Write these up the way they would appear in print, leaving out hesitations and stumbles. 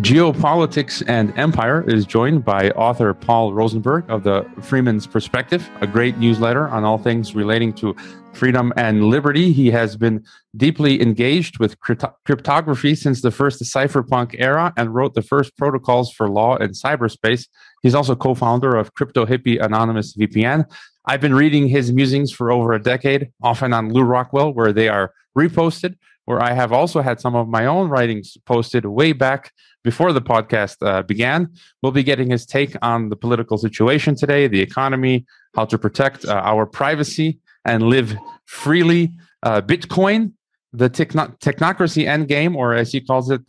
Geopolitics and Empire is joined by author Paul Rosenberg of the Freeman's Perspective, a great newsletter on all things relating to freedom and liberty. He has been deeply engaged with cryptography since the first cypherpunk era and wrote the first protocols for law in cyberspace. He's also co-founder of Crypto Hippie Anonymous VPN. I've been reading his musings for over a decade, often on Lou Rockwell, where they are reposted, where I have also had some of my own writings posted way back before the podcast began. We'll be getting his take on the political situation today, the economy, how to protect our privacy and live freely, Bitcoin, the technocracy endgame, or as he calls it,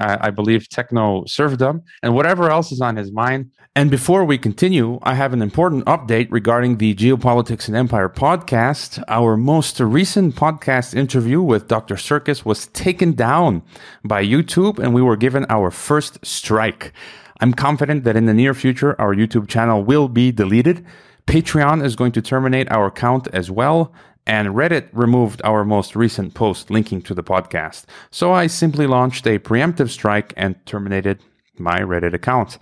I believe, techno-serfdom, and whatever else is on his mind. And before we continue, I have an important update regarding the Geopolitics and Empire podcast. Our most recent podcast interview with Dr. Sircus was taken down by YouTube, and we were given our first strike. I'm confident that in the near future, our YouTube channel will be deleted. Patreon is going to terminate our account as well. And Reddit removed our most recent post linking to the podcast. So I simply launched a preemptive strike and terminated my Reddit account.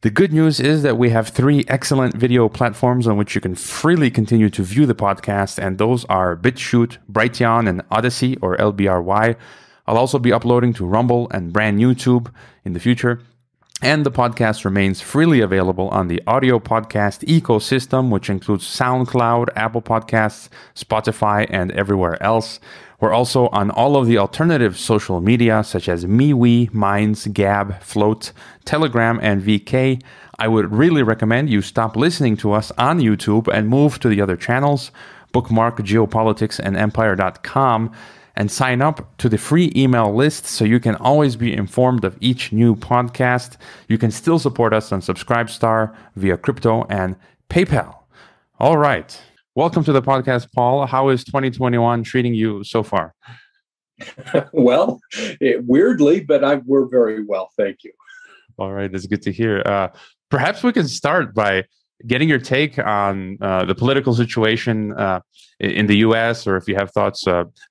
The good news is that we have three excellent video platforms on which you can freely continue to view the podcast, and those are BitChute, Brighteon, and Odysee, or LBRY. I'll also be uploading to Rumble and brand YouTube in the future. And the podcast remains freely available on the audio podcast ecosystem, which includes SoundCloud, Apple Podcasts, Spotify, and everywhere else. We're also on all of the alternative social media, such as MeWe, Minds, Gab, Float, Telegram, and VK. I would really recommend you stop listening to us on YouTube and move to the other channels. Bookmark geopoliticsandempire.com. and sign up to the free email list so you can always be informed of each new podcast. You can still support us on Subscribestar via crypto and PayPal. All right. Welcome to the podcast, Paul. How is 2021 treating you so far? Well, weirdly, but we're very well. Thank you. All right. That's good to hear. Perhaps we can start by getting your take on the political situation in the U.S., or if you have thoughts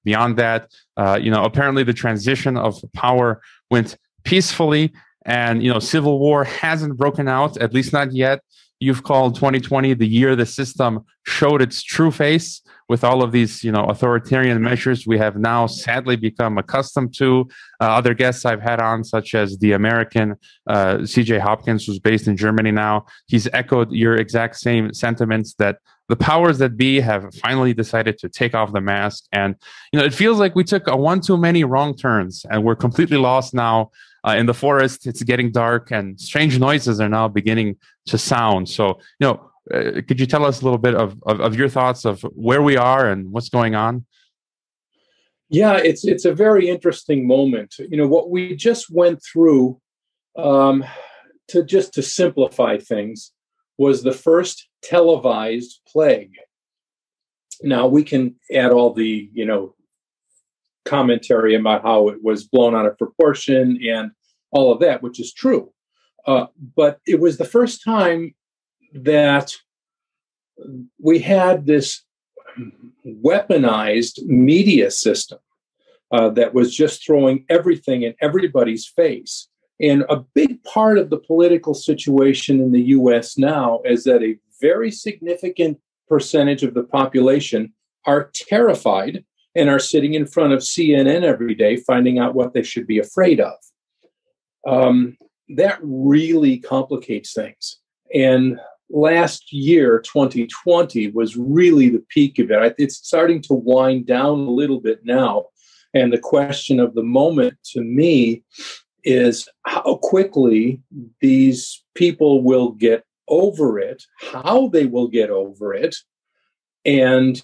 beyond that. Apparently the transition of power went peacefully, and civil war hasn't broken out, at least not yet. You've called 2020 the year the system showed its true face, with all of these authoritarian measures we have now sadly become accustomed to. Other guests I've had on, such as the American CJ Hopkins, who's based in Germany now, he's echoed your exact same sentiments that the powers that be have finally decided to take off the mask. And it feels like we took one too many wrong turns, and we're completely lost now. In the forest, it's getting dark, and strange noises are now beginning to sound. So, could you tell us a little bit of your thoughts of where we are and what's going on? Yeah, it's a very interesting moment. What we just went through, to simplify things, was the first televised plague. Now we can add all the commentary about how it was blown out of proportion and all of that, which is true. But it was the first time that we had this weaponized media system that was just throwing everything in everybody's face. And a big part of the political situation in the U.S. now is that a very significant percentage of the population are terrified and are sitting in front of CNN every day finding out what they should be afraid of. That really complicates things. And last year, 2020, was really the peak of it. It's starting to wind down a little bit now. And the question of the moment to me is how quickly these people will get over it, how they will get over it, and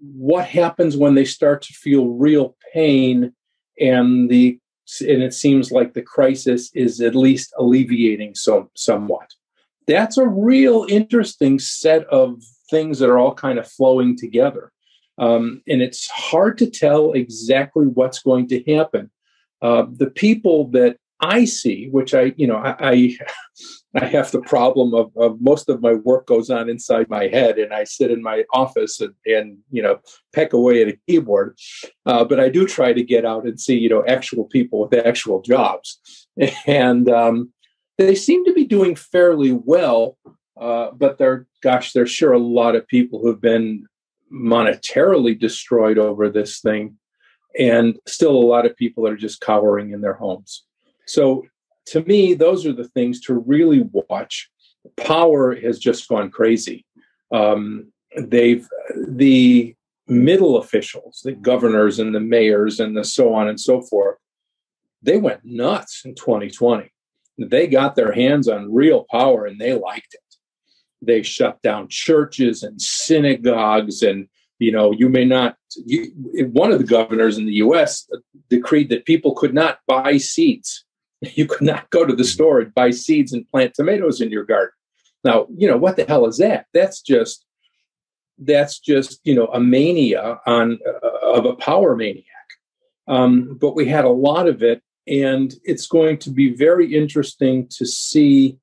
what happens when they start to feel real pain, and it seems like the crisis is at least alleviating somewhat. That's a real interesting set of things that are all kind of flowing together, and it's hard to tell exactly what's going to happen. The people that I see, which I have the problem of most of my work goes on inside my head, and I sit in my office and peck away at a keyboard. But I do try to get out and see, actual people with actual jobs. and they seem to be doing fairly well. But there's sure a lot of people who've been monetarily destroyed over this thing, and still a lot of people that are just cowering in their homes. So to me, those are the things to really watch. Power has just gone crazy. The middle officials, the governors and the mayors and the so on and so forth, they went nuts in 2020. They got their hands on real power and they liked it. They shut down churches and synagogues, and one of the governors in the U.S. decreed that people could not buy seeds. You could not go to the store and buy seeds and plant tomatoes in your garden. Now, what the hell is that? That's just a mania of a power maniac. But we had a lot of it, and it's going to be very interesting to see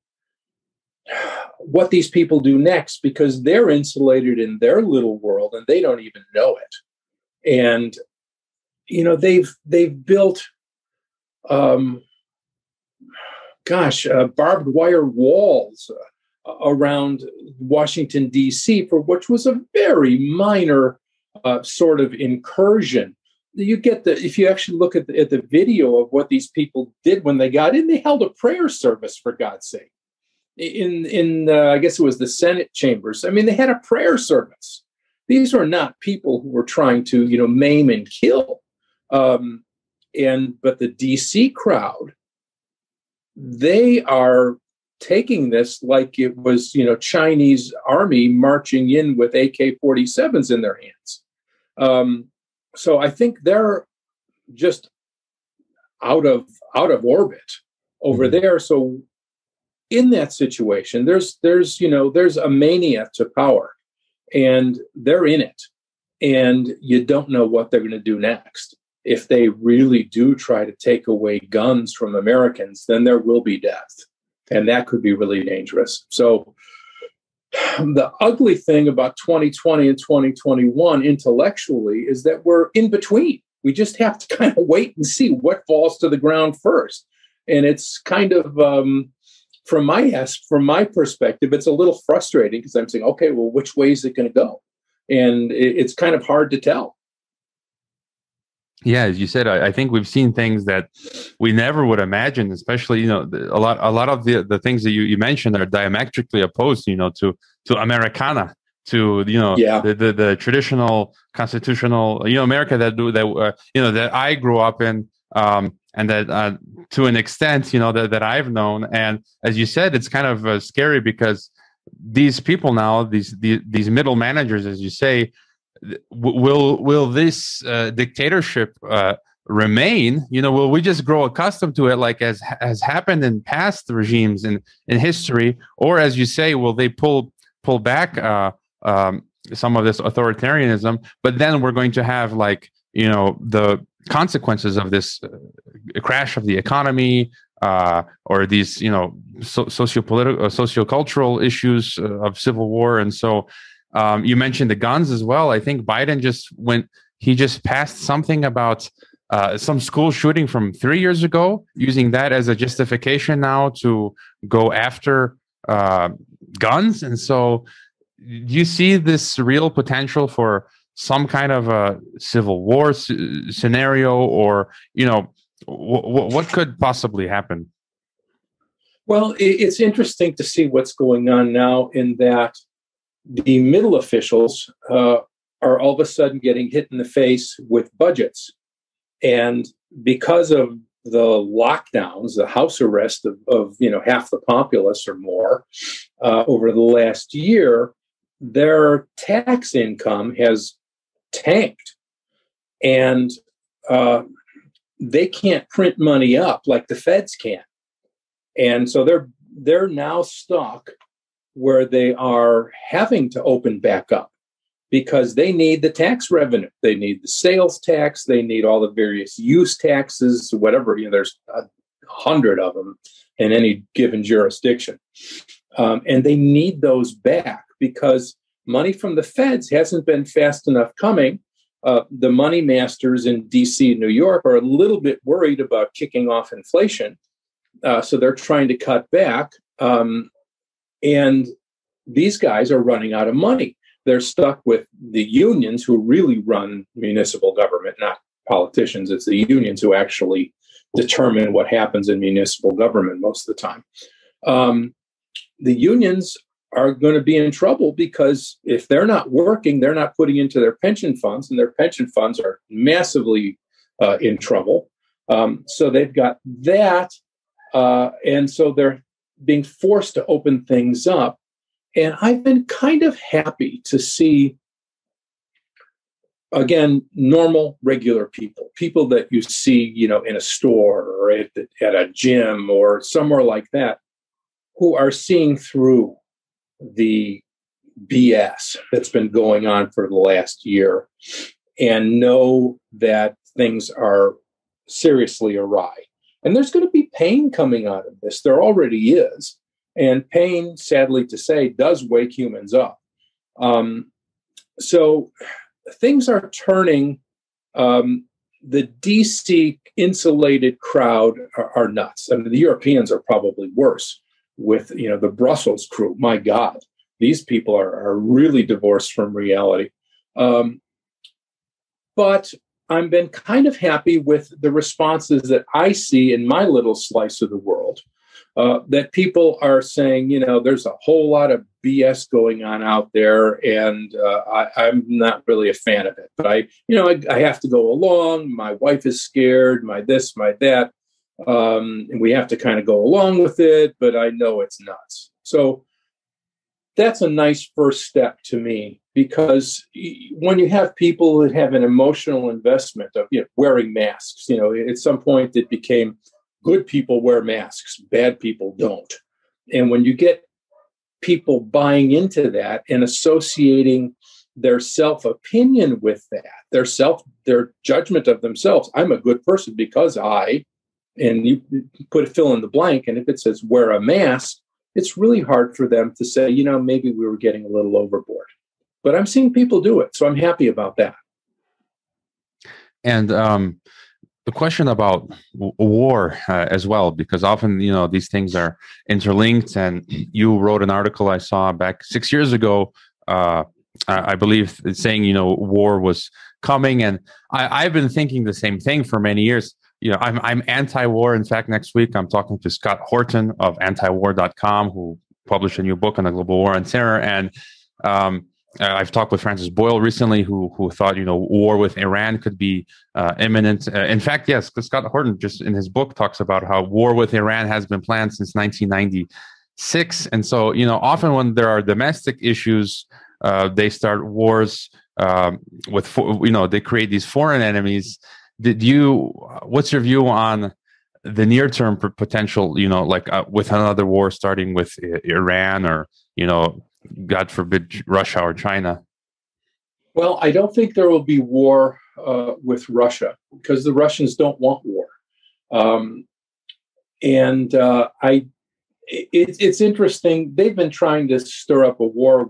what these people do next, because they're insulated in their little world and they don't even know it. And, they've built, barbed wire walls around Washington, D.C., for which was a very minor sort of incursion. If you actually look at the video of what these people did when they got in, they held a prayer service, for God's sake. In I guess it was the Senate chambers. I mean, they had a prayer service. These were not people who were trying to, maim and kill. But the D.C. crowd, they are taking this like it was, Chinese army marching in with AK-47s in their hands. So I think they're just out of orbit over there. So in that situation, there's a mania to power, and they're in it, and you don't know what they're going to do next. If they really do try to take away guns from Americans, then there will be death, and that could be really dangerous. So the ugly thing about 2020 and 2021 intellectually is that we're in between. We just have to kind of wait and see what falls to the ground first. And it's kind of, from my perspective, it's a little frustrating because I'm saying, okay, well, which way is it going to go? And it's kind of hard to tell. Yeah, as you said, I think we've seen things that we never would imagine, especially, a lot of the things that you mentioned are diametrically opposed, to Americana, to, the traditional constitutional, America that I grew up in. And that to an extent, that I've known. And as you said, it's kind of scary because these people now, these middle managers, as you say, will this dictatorship remain? Will we just grow accustomed to it, like as has happened in past regimes in history? Or, as you say, will they pull back some of this authoritarianism? But then we're going to have the consequences of this crash of the economy, or these sociocultural issues of civil war. And so you mentioned the guns as well. I think Biden just passed something about some school shooting from 3 years ago, using that as a justification now to go after guns. And so do you see this real potential for some kind of a civil war scenario, or, what could possibly happen? Well, it's interesting to see what's going on now, in that the middle officials are all of a sudden getting hit in the face with budgets. And because of the lockdowns, the house arrest of half the populace or more over the last year, their tax income has tanked, and they can't print money up like the feds can, and so they're now stuck where they are having to open back up because they need the tax revenue, they need the sales tax, they need all the various use taxes, whatever. There's 100 of them in any given jurisdiction, and they need those back because money from the feds hasn't been fast enough coming. The money masters in D.C. and New York are a little bit worried about kicking off inflation. So they're trying to cut back. And these guys are running out of money. They're stuck with the unions who really run municipal government, not politicians. It's the unions who actually determine what happens in municipal government most of the time. The unions are going to be in trouble because if they're not working, they're not putting into their pension funds, and their pension funds are massively in trouble. So they've got that. And so they're being forced to open things up. And I've been kind of happy to see, again, normal, regular people, people that you see, you know, in a store or at a gym or somewhere like that, who are seeing through the BS that's been going on for the last year and know that things are seriously awry. And there's going to be pain coming out of this. There already is. And pain, sadly to say, does wake humans up. So things are turning. The DC insulated crowd are nuts. I mean, the Europeans are probably worse with, you know, the Brussels crew. My God, these people are really divorced from reality. But I've been kind of happy with the responses that I see in my little slice of the world, that people are saying, you know, there's a whole lot of BS going on out there, and I'm not really a fan of it. But I have to go along. My wife is scared, my this, my that. And we have to kind of go along with it, but I know it's nuts. So that's a nice first step to me, because when you have people that have an emotional investment of, you know, wearing masks, you know, at some point it became good people wear masks, bad people don't. And when you get people buying into that and associating their self-opinion with that, their judgment of themselves, I'm a good person because I, and you put a fill in the blank, and if it says wear a mask, it's really hard for them to say, you know, maybe we were getting a little overboard. But I'm seeing people do it, so I'm happy about that. And the question about war as well, because often, you know, these things are interlinked. And you wrote an article I saw back 6 years ago, I believe, saying, you know, war was coming. And I've been thinking the same thing for many years. You know, I'm anti-war. In fact, next week I'm talking to Scott Horton of antiwar.com, who published a new book on the global war on terror. And I've talked with Francis Boyle recently, who thought, you know, war with Iran could be imminent. In fact, yes, Scott Horton just in his book talks about how war with Iran has been planned since 1996. And so, you know, often when there are domestic issues, they start wars with, you know, they create these foreign enemies. What's your view on the near-term potential, you know, like with another war starting with Iran or, you know, God forbid, Russia or China? Well, I don't think there will be war with Russia, because the Russians don't want war. It's interesting. They've been trying to stir up a war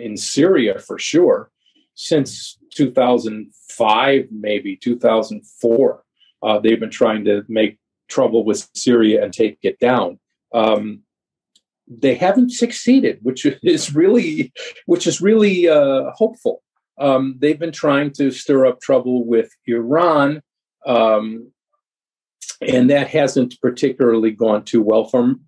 in Syria for sure since 2005, maybe 2004. They've been trying to make trouble with Syria and take it down. They haven't succeeded, which is really hopeful. They've been trying to stir up trouble with Iran, and that hasn't particularly gone too well for them.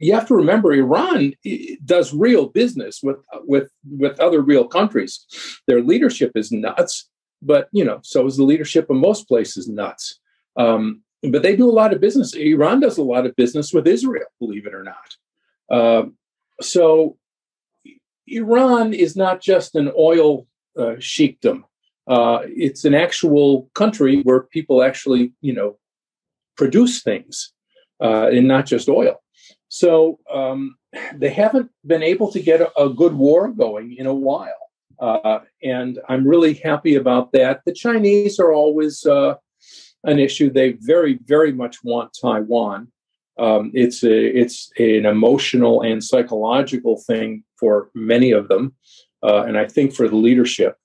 You have to remember, Iran does real business with other real countries. Their leadership is nuts, but, you know, so is the leadership of most places nuts. But they do a lot of business. Iran does a lot of business with Israel, believe it or not. So Iran is not just an oil sheikdom. It's an actual country where people actually, you know, produce things and not just oil. So they haven't been able to get a good war going in a while. And I'm really happy about that. The Chinese are always an issue. They very, very much want Taiwan. It's an emotional and psychological thing for many of them, and I think for the leadership.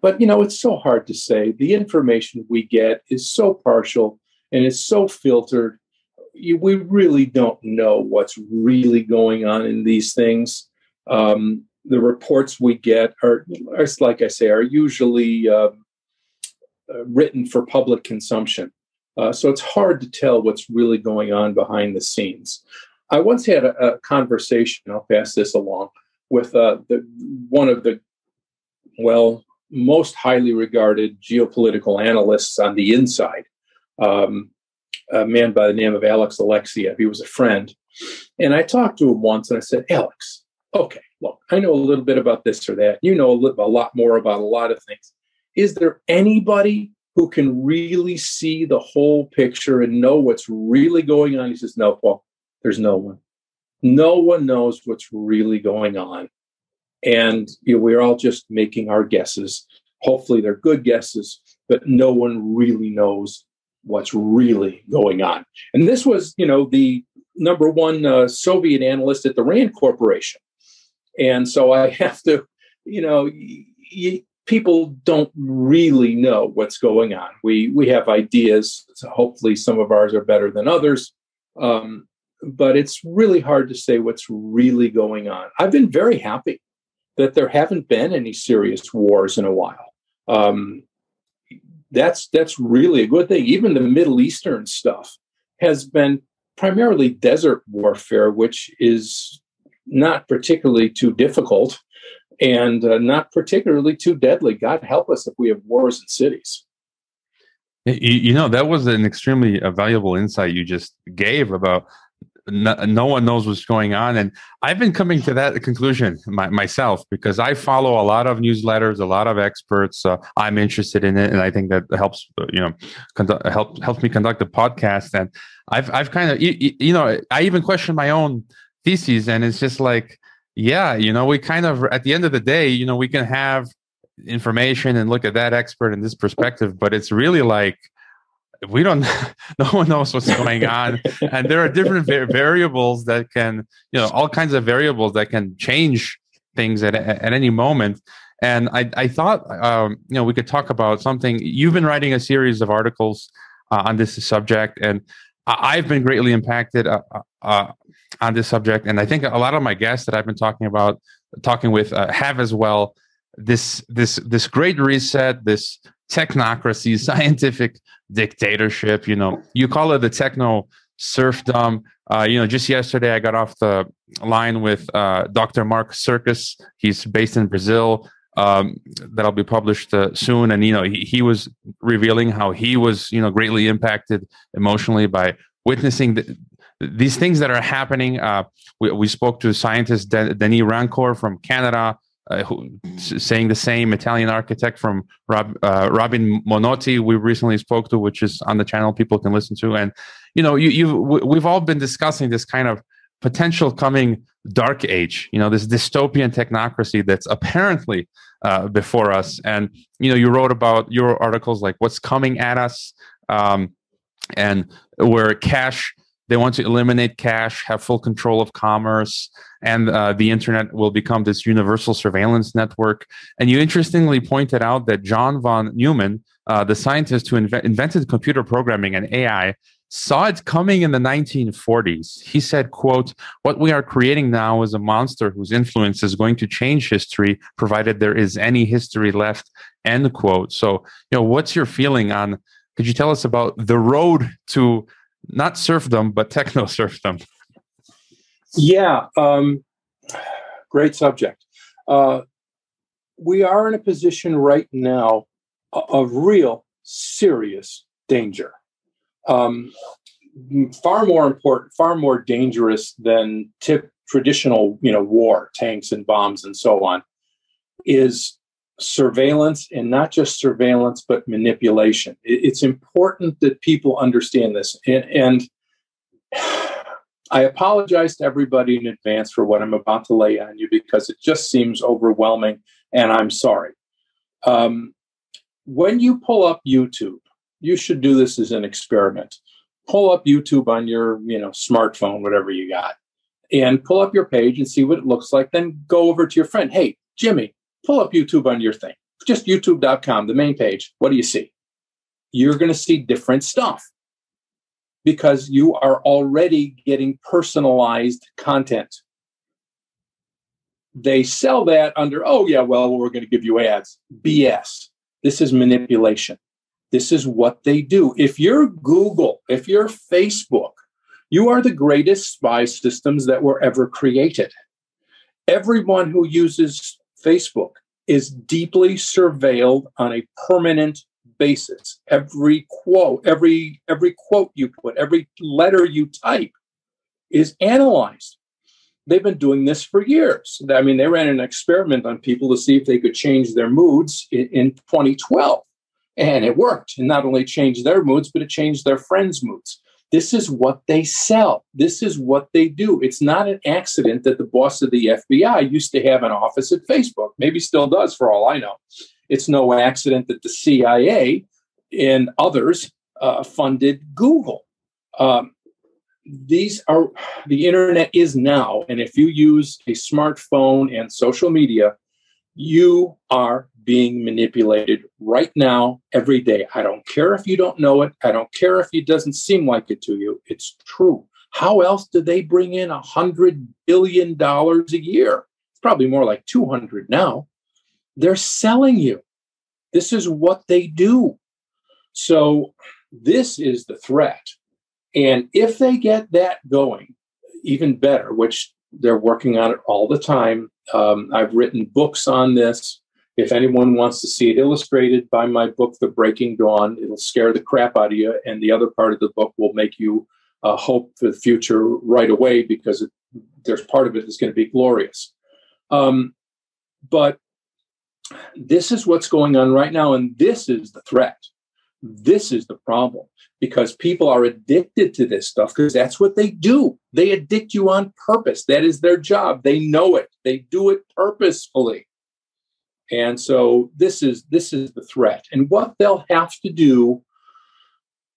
But, you know, it's so hard to say. The information we get is so partial and it's so filtered. We really don't know what's really going on in these things. The reports we get are, like I say, are usually written for public consumption. So it's hard to tell what's really going on behind the scenes. I once had a conversation, I'll pass this along, with one of the, well, most highly regarded geopolitical analysts on the inside, a man by the name of Alex Alexiev. He was a friend. And I talked to him once and I said, Alex, okay, look, I know a little bit about this or that. You know a lot more about a lot of things. Is there anybody who can really see the whole picture and know what's really going on? He says, no, Paul, there's no one. No one knows what's really going on. And you know, we're all just making our guesses. Hopefully they're good guesses, but no one really knows what's really going on. And this was, you know, the number one Soviet analyst at the RAND Corporation. And so I have to, you know, people don't really know what's going on. We have ideas. So hopefully some of ours are better than others. But it's really hard to say what's really going on. I've been very happy that there haven't been any serious wars in a while. That's really a good thing. Even the Middle Eastern stuff has been primarily desert warfare, which is not particularly too difficult and not particularly too deadly. God help us if we have wars in cities. You know, that was an extremely valuable insight you just gave about no one knows what's going on. And I've been coming to that conclusion myself because I follow a lot of newsletters, a lot of experts. I'm interested in it. And I think that helps, you know, helps me conduct the podcast. And I've kind of, you know, I even question my own theses. And it's just like, yeah, you know, we kind of, at the end of the day, you know, we can have information and look at that expert in this perspective, but it's really like, we don't, no one knows what's going on. And there are different variables that can, you know, all kinds of variables that can change things at any moment. And I thought, you know, we could talk about something. You've been writing a series of articles on this subject, and I've been greatly impacted on this subject. And I think a lot of my guests that I've been talking with have as well. This great reset, this technocracy, scientific dictatorship, you know, you call it the techno serfdom. You know, just yesterday I got off the line with Dr. Mark Sircus. He's based in Brazil. That'll be published soon. And, you know, he was revealing how he was, you know, greatly impacted emotionally by witnessing these things that are happening. We spoke to scientist Denis Rancourt from Canada, saying the same. Italian architect from Robin Monotti we recently spoke to, which is on the channel people can listen to. And, you know, we've all been discussing this kind of potential coming dark age, you know, this dystopian technocracy that's apparently before us. And, you know, you wrote about your articles like what's coming at us, and where cash, they want to eliminate cash, have full control of commerce, and the internet will become this universal surveillance network. And you interestingly pointed out that John von Neumann, the scientist who invented computer programming and AI, saw it coming in the 1940s. He said, quote, "What we are creating now is a monster whose influence is going to change history, provided there is any history left," end quote. So, you know, what's your feeling on, could you tell us about the road to not serfdom, but techno serfdom? Yeah, great subject. We are in a position right now of real serious danger. Far more important, far more dangerous than traditional, you know, war, tanks and bombs and so on, is surveillance, and not just surveillance, but manipulation. It's important that people understand this. And I apologize to everybody in advance for what I'm about to lay on you, because it just seems overwhelming, and I'm sorry. When you pull up YouTube, you should do this as an experiment. Pull up YouTube on your, you know, smartphone, whatever you got, and pull up your page and see what it looks like. Then go over to your friend. Hey, Jimmy, pull up YouTube on your thing. just youtube.com, the main page, what do you see? You're going to see different stuff because you are already getting personalized content. They sell that under, oh, yeah, well, we're going to give you ads. BS. This is manipulation. This is what they do. If you're Google, if you're Facebook, you are the greatest spy systems that were ever created. Everyone who uses Facebook is deeply surveilled on a permanent basis. Every quote, every quote you put, every letter you type is analyzed. They've been doing this for years. I mean, they ran an experiment on people to see if they could change their moods in 2012. And it worked. And not only changed their moods, but it changed their friends' moods. This is what they sell. This is what they do. It's not an accident that the boss of the FBI used to have an office at Facebook. Maybe still does, for all I know. It's no accident that the CIA and others funded Google. These are, the internet is now, and if you use a smartphone and social media, you are being manipulated right now, every day. I don't care if you don't know it. I don't care if it doesn't seem like it to you. It's true. How else do they bring in $100 billion a year? It's probably more like 200 now. They're selling you. This is what they do. So this is the threat. And if they get that going, even better, which they're working on it all the time. I've written books on this. If anyone wants to see it illustrated by my book, The Breaking Dawn, it'll scare the crap out of you. And the other part of the book will make you hope for the future right away, because there's part of it that's going to be glorious. But this is what's going on right now. And this is the threat. This is the problem, because people are addicted to this stuff because that's what they do. They addict you on purpose. That is their job. They know it. They do it purposefully. And so this is the threat. And what they'll have to do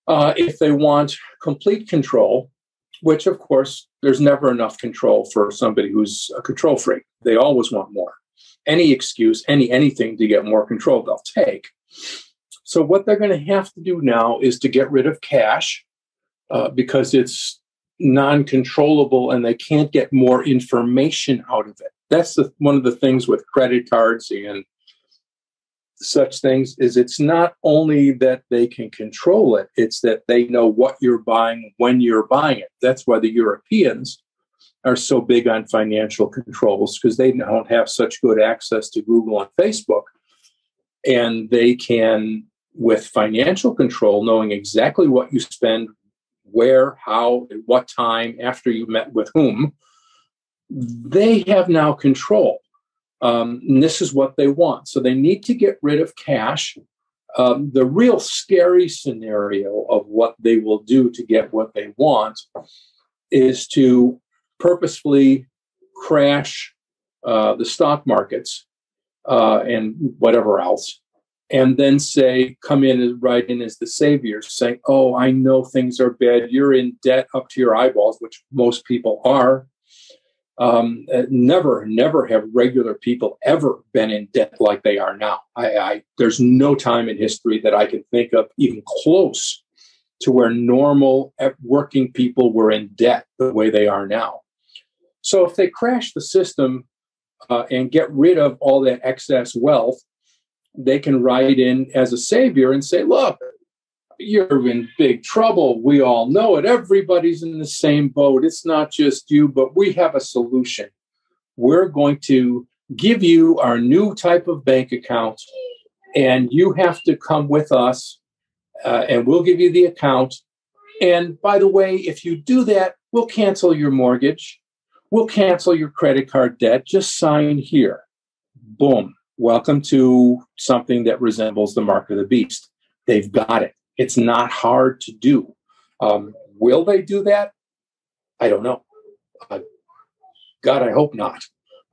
if they want complete control, which, of course, there's never enough control for somebody who's a control freak. They always want more. Any excuse, anything to get more control, they'll take. So what they're going to have to do now is to get rid of cash because it's non-controllable and they can't get more information out of it. That's one of the things with credit cards and such things is it's not only that they can control it, it's that they know what you're buying, when you're buying it. That's why the Europeans are so big on financial controls, because they don't have such good access to Google and Facebook. And they can, with financial control, knowing exactly what you spend, where, how, at what time, after you met with whom, they have now control. And this is what they want. So they need to get rid of cash. The real scary scenario of what they will do to get what they want is to purposefully crash the stock markets. And whatever else, and then say, come in and write in as the savior, saying, oh, I know things are bad. You're in debt up to your eyeballs, which most people are. Never have regular people ever been in debt like they are now. There's no time in history that I can think of even close to where normal working people were in debt the way they are now. So if they crash the system, and get rid of all that excess wealth, they can ride in as a savior and say, look, you're in big trouble. We all know it. Everybody's in the same boat. It's not just you, but we have a solution. We're going to give you our new type of bank account, and you have to come with us, and we'll give you the account. And by the way, if you do that, we'll cancel your mortgage. We'll cancel your credit card debt. Just sign here. Boom. Welcome to something that resembles the mark of the beast. They've got it. It's not hard to do. Will they do that? I don't know. God, I hope not.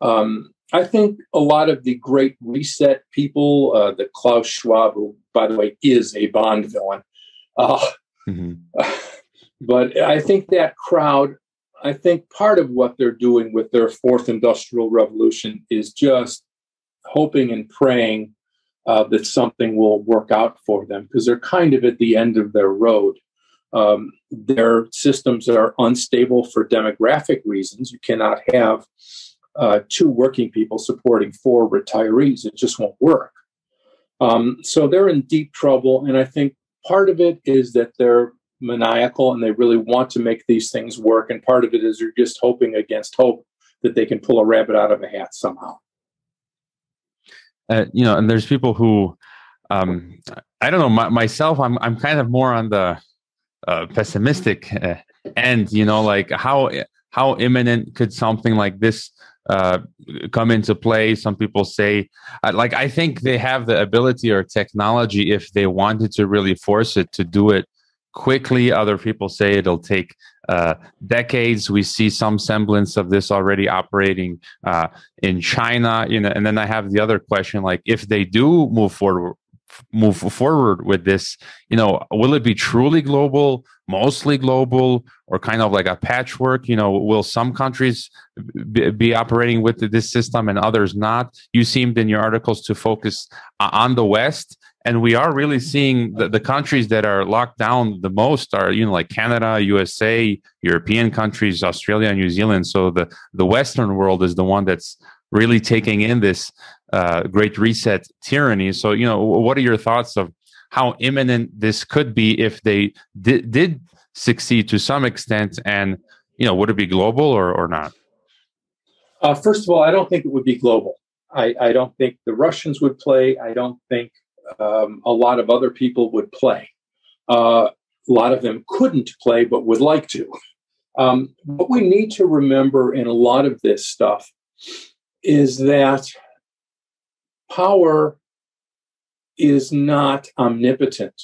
I think a lot of the Great Reset people, the Klaus Schwab, who, by the way, is a Bond villain. But I think that crowd, I think part of what they're doing with their fourth industrial revolution is just hoping and praying that something will work out for them, because they're kind of at the end of their road. Their systems are unstable for demographic reasons. You cannot have two working people supporting four retirees. It just won't work. So they're in deep trouble. And I think part of it is that they're maniacal and they really want to make these things work. And part of it is they're just hoping against hope that they can pull a rabbit out of a hat somehow. You know, and there's people who, I don't know, myself, I'm kind of more on the pessimistic end, you know, like how imminent could something like this come into play? Some people say, like, I think they have the ability or technology if they wanted to really force it to do it quickly. Other people say it'll take decades. We see some semblance of this already operating in China, you know. And then I have the other question, like, if they do move forward with this, you know, will it be truly global, mostly global, or kind of like a patchwork? You know, will some countries be operating with this system and others not? You seemed in your articles to focus on the West, and we are really seeing the countries that are locked down the most are, you know, like Canada, USA, European countries, Australia, New Zealand. So the Western world is the one that's really taking in this great reset tyranny. So, you know, what are your thoughts of how imminent this could be if they did succeed to some extent? And, you know, would it be global or not? First of all, I don't think it would be global. I don't think the Russians would play. I don't think a lot of other people would play. A lot of them couldn't play, but would like to. What we need to remember in a lot of this stuff is that power is not omnipotent.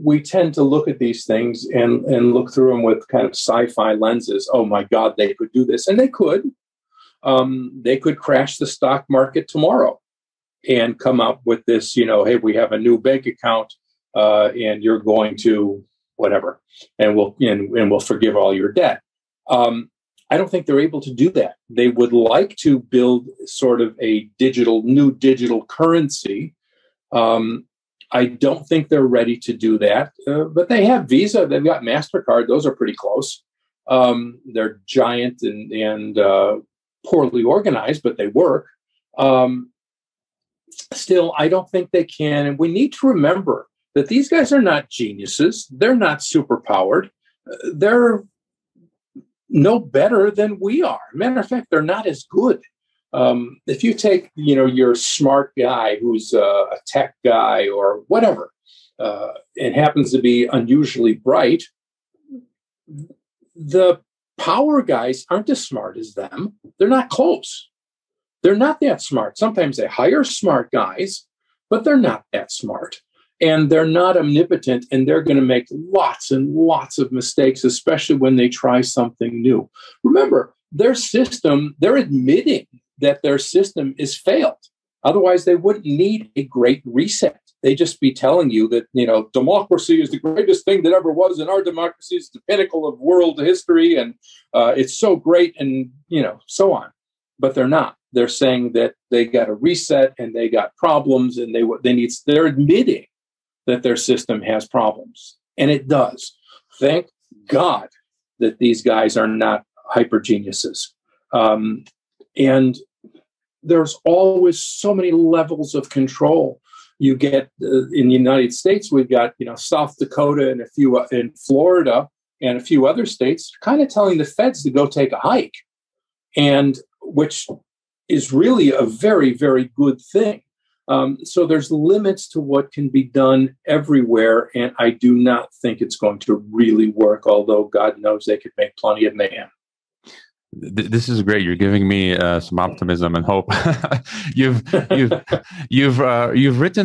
We tend to look at these things and look through them with kind of sci-fi lenses. Oh my God, they could do this. And they could. They could crash the stock market tomorrow and come up with this, you know, hey, we have a new bank account and you're going to whatever, and we'll forgive all your debt. I don't think they're able to do that. They would like to build sort of a new digital currency. I don't think they're ready to do that, but they have Visa. They've got MasterCard. Those are pretty close. They're giant and poorly organized, but they work. Still, I don't think they can. And we need to remember that these guys are not geniuses. They're not superpowered. They're no better than we are. Matter of fact, they're not as good. If you take, you know, your smart guy who's a tech guy or whatever, and happens to be unusually bright, the power guys aren't as smart as them. They're not close. They're not that smart. Sometimes they hire smart guys, but they're not that smart. And they're not omnipotent, and they're going to make lots and lots of mistakes, especially when they try something new. Remember, their system, they're admitting that their system is failed. Otherwise, they wouldn't need a great reset. They'd just be telling you that, you know, democracy is the greatest thing that ever was, and our democracy is the pinnacle of world history, and it's so great, and, you know, so on. But they're not. They're saying that they got a reset, and they got problems, and they're admitting that their system has problems. And it does. Thank God that these guys are not hyper geniuses. And there's always so many levels of control. You get in the United States, we've got, you know, South Dakota and a few in Florida and a few other states kind of telling the feds to go take a hike, and which is really a very, very good thing. So there's limits to what can be done everywhere, and I do not think it's going to really work, although God knows they could make plenty of mayhem. This is great. You're giving me some optimism and hope. You've written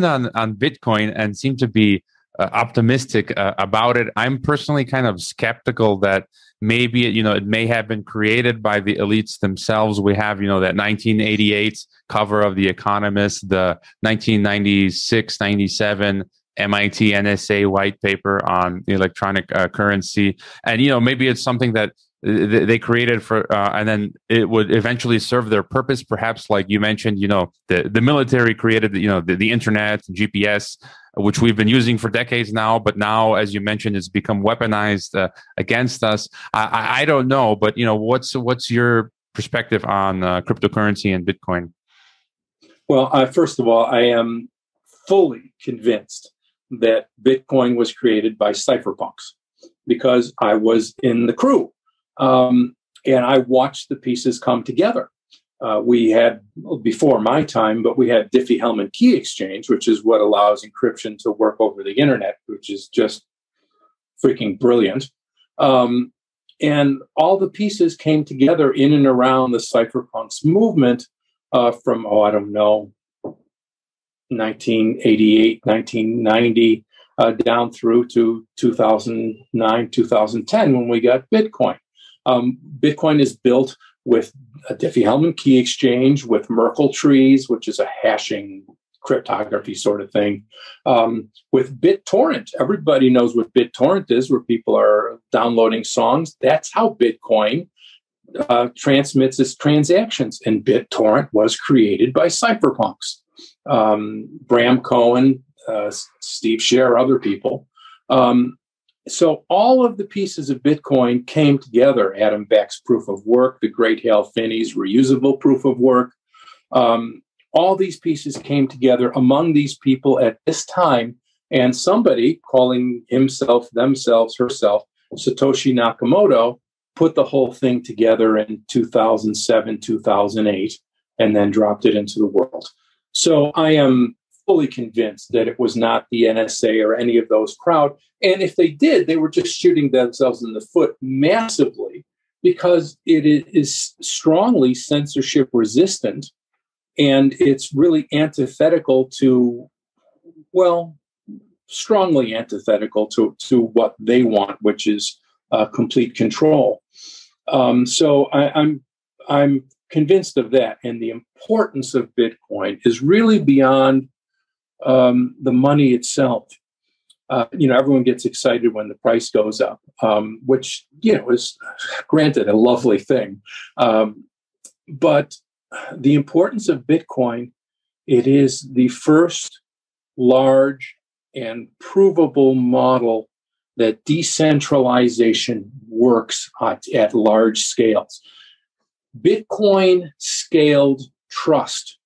on Bitcoin and seem to be optimistic about it. I'm personally kind of skeptical that maybe, you know, it may have been created by the elites themselves. We have, you know, that 1988 cover of The Economist, the 1996-97 MIT NSA white paper on the electronic currency. And, you know, maybe it's something that they created for, and then it would eventually serve their purpose. Perhaps, like you mentioned, you know, the military created, you know, the internet, GPS, which we've been using for decades now. But now, as you mentioned, it's become weaponized against us. I don't know, but you know, what's your perspective on cryptocurrency and Bitcoin? Well, first of all, I am fully convinced that Bitcoin was created by cypherpunks because I was in the crew. And I watched the pieces come together. We had, before my time, but we had Diffie-Hellman Key Exchange, which is what allows encryption to work over the internet, which is just freaking brilliant. And all the pieces came together in and around the cypherpunks movement from, oh, I don't know, 1988, 1990, down through to 2009, 2010, when we got Bitcoin. Bitcoin is built with a Diffie-Hellman Key Exchange, with Merkle trees, which is a hashing cryptography sort of thing, with BitTorrent. Everybody knows what BitTorrent is, where people are downloading songs. That's how Bitcoin transmits its transactions. And BitTorrent was created by cypherpunks. Bram Cohen, Steve Scher, other people. So all of the pieces of Bitcoin came together. Adam Back's proof of work, the great Hal Finney's reusable proof of work. All these pieces came together among these people at this time. And somebody calling himself, themselves, herself, Satoshi Nakamoto, put the whole thing together in 2007, 2008, and then dropped it into the world. So I am fully convinced that it was not the NSA or any of those crowd. And if they did, they were just shooting themselves in the foot massively, because it is strongly censorship resistant. And it's really antithetical to, well, strongly antithetical to what they want, which is complete control. So I'm convinced of that. And the importance of Bitcoin is really beyond the money itself. You know, everyone gets excited when the price goes up, which, you know, is granted a lovely thing. But the importance of Bitcoin, it is the first large and provable model that decentralization works at large scales. Bitcoin scaled trust.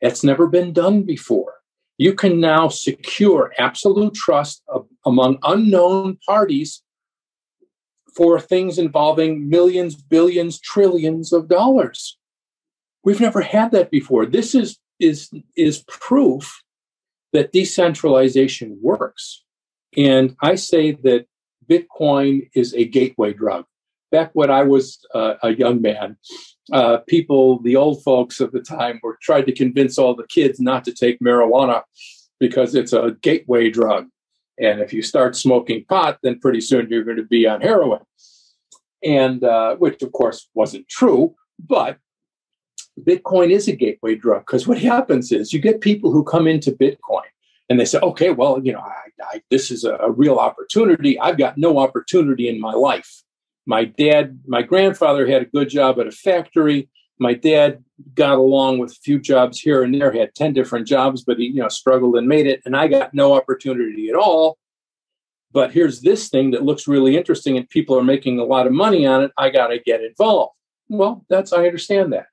That's never been done before. You can now secure absolute trust among unknown parties for things involving millions, billions, trillions of dollars. We've never had that before. This is proof that decentralization works. And I say that Bitcoin is a gateway drug. Back when I was a young man, people, the old folks of the time, were trying to convince all the kids not to take marijuana because it's a gateway drug. And if you start smoking pot, then pretty soon you're going to be on heroin. And which, of course, wasn't true. But Bitcoin is a gateway drug, because what happens is you get people who come into Bitcoin and they say, OK, well, you know, this is a real opportunity. I've got no opportunity in my life. My grandfather had a good job at a factory. My dad got along with a few jobs here and there, had 10 different jobs, but he, you know, struggled and made it. And I got no opportunity at all. But here's this thing that looks really interesting and people are making a lot of money on it. I got to get involved. Well, I understand that.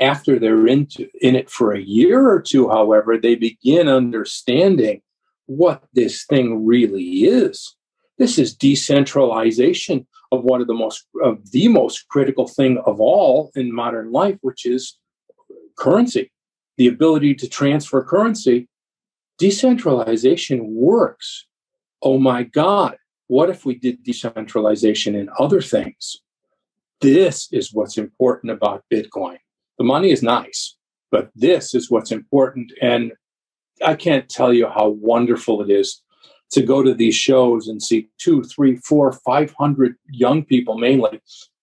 After they're in it for a year or two, however, they begin understanding what this thing really is. This is decentralization of one of the most critical thing of all in modern life, which is currency, the ability to transfer currency. Decentralization works. Oh my God, what if we did decentralization in other things? This is what's important about Bitcoin. The money is nice, but this is what's important. And I can't tell you how wonderful it is to go to these shows and see 200, 300, 400, 500 young people mainly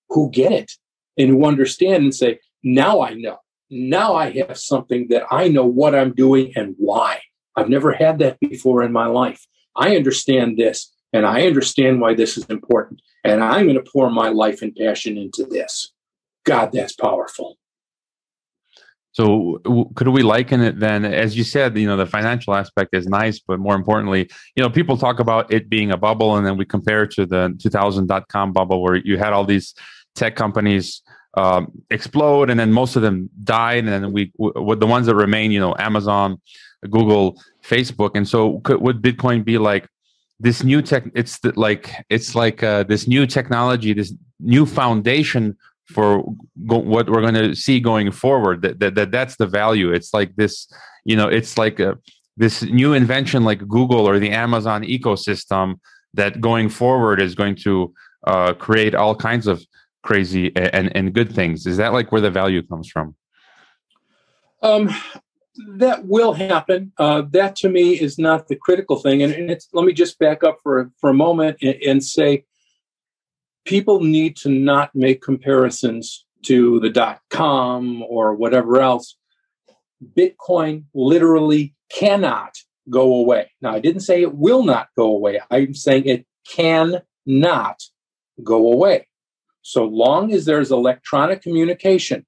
who get it and who understand and say, now I know. Now I have something that I know what I'm doing and why. I've never had that before in my life. I understand this. And I understand why this is important. And I'm going to pour my life and passion into this. God, that's powerful. So could we liken it then, as you said, you know, the financial aspect is nice, but more importantly, you know, people talk about it being a bubble, and then we compare it to the 2000.com bubble where you had all these tech companies explode, and then most of them died, and then with the ones that remain, you know, Amazon, Google, Facebook. And so would Bitcoin be like this new tech? It's like this new technology, this new foundation for what we're going to see going forward, that's the value. It's like this, you know, it's like this new invention like Google or the Amazon ecosystem that going forward is going to create all kinds of crazy and good things. Is that like where the value comes from? That will happen. That to me is not the critical thing. And it's, let me just back up for a moment and say, people need to not make comparisons to the .com or whatever else. Bitcoin literally cannot go away. Now, I didn't say it will not go away. I'm saying it cannot go away. So long as there's electronic communication,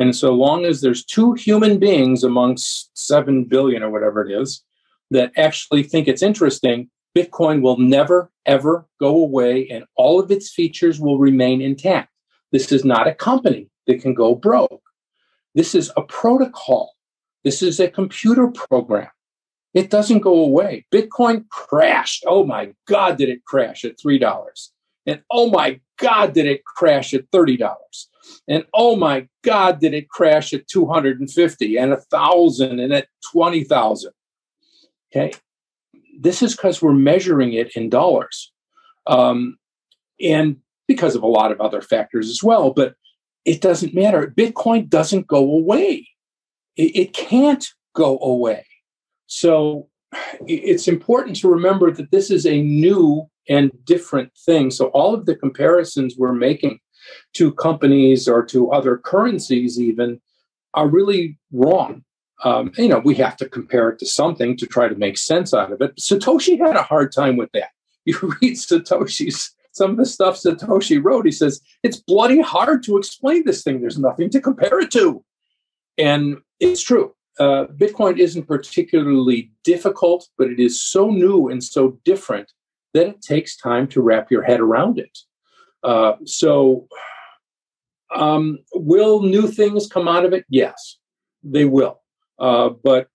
and so long as there's two human beings amongst 7 billion or whatever it is that actually think it's interesting, Bitcoin will never, ever go away, and all of its features will remain intact. This is not a company that can go broke. This is a protocol. This is a computer program. It doesn't go away. Bitcoin crashed. Oh, my God, did it crash at $3. And oh, my God, did it crash at $30. And oh, my God, did it crash at $250 and $1,000 and at $20,000. Okay. This is because we're measuring it in dollars, and because of a lot of other factors as well. But it doesn't matter. Bitcoin doesn't go away. It can't go away. So it's important to remember that this is a new and different thing. So all of the comparisons we're making to companies or to other currencies even are really wrong. You know, we have to compare it to something to try to make sense out of it. Satoshi had a hard time with that. You read some of the stuff Satoshi wrote, he says, it's bloody hard to explain this thing. There's nothing to compare it to. And it's true. Bitcoin isn't particularly difficult, but it is so new and so different that it takes time to wrap your head around it. Will new things come out of it? Yes, they will. But